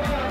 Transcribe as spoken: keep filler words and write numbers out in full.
Exit!